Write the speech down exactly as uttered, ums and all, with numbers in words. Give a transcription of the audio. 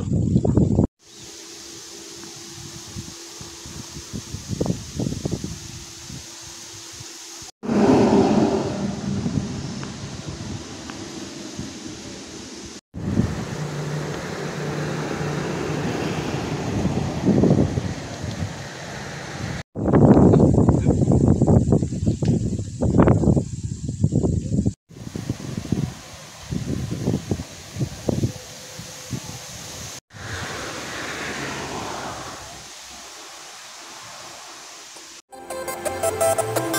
eso. We'll be right back.